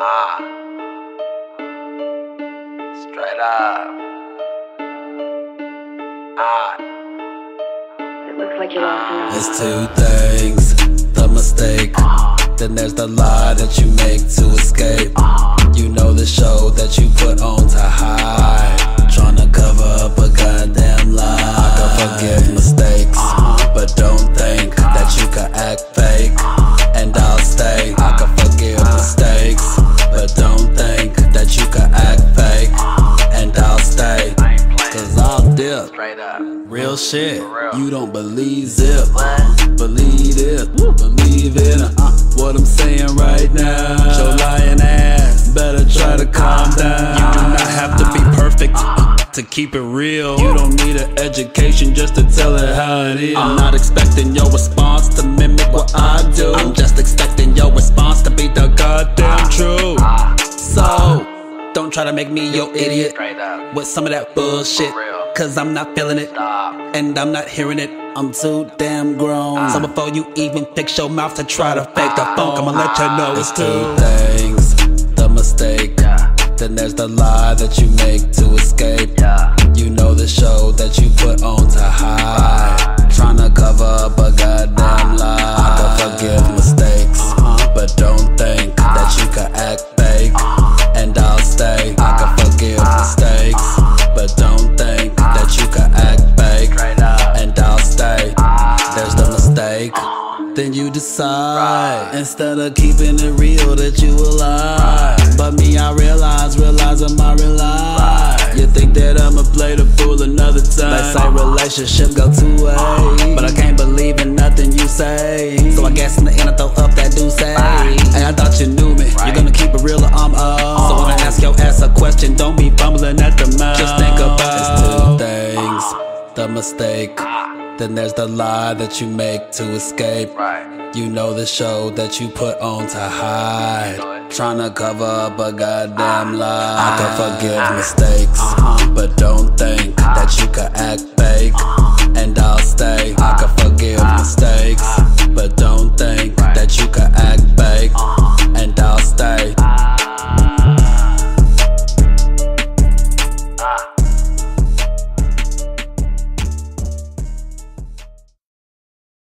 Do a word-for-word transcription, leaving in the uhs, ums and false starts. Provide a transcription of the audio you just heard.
Ah, straight up. Ah, it looks like you don't. It's two things, the mistake. Then there's the lie that you make to escape. You know the show that you put on to hide, tryna cover up a goddamn lie. I can forgive mistakes, but don't think that you can act fake. And I'll stay. I can forgive mistakes, but don't think that you can act fake. And I'll stay, cause I'll dip. Real shit, you don't believe zip. Believe it, believe it. What I'm saying right now, your lying ass better try to calm down. You do not have to be perfect to keep it real. You don't need an education just to tell it how it is. I'm not expecting your response to mimic what I do. I'm just expecting your response to be the goddamn truth. So, don't try to make me your idiot with some of that bullshit, cause I'm not feeling it and I'm not hearing it. I'm too damn grown. uh, So before you even fix your mouth to try to fake the funk, I'ma let you know it's two things, the mistake. yeah. Then there's the lie that you make to escape. yeah. You know the show that you put on to hide, tryna cover up a goddamn lie. I can forgive mistakes, uh-huh. but don't think uh-huh. that you can act fake. uh-huh. And I'll stay. uh-huh. I can forgive uh-huh. mistakes, uh-huh. but don't think uh-huh. that you can act fake. And I'll stay. uh-huh. There's the mistake. uh-huh. Then you decide, right. instead of keeping it real, that you will lie. right. But me, I realize, realize I'm my real life. right. You think that I'ma play the fool another time. They say relationship go two ways, uh-huh. but I can't believe in nothing you say. So I guess in the end I throw up that do say. right. Hey, I thought you knew me. right. You're gonna keep it real or I'm up. uh-huh. So when I ask your ass a question, don't be fumbling at the mouth. Just think about it's two things, uh-huh. the mistake. Then there's the lie that you make to escape. right. You know the show that you put on to hide, tryna cover up a goddamn lie. I can forgive mistakes, uh-huh. but don't think uh-huh. that you can act fake. uh-huh. And I'll stay. uh-huh. I can forgive uh-huh. mistakes, uh-huh. but don't think right. that you can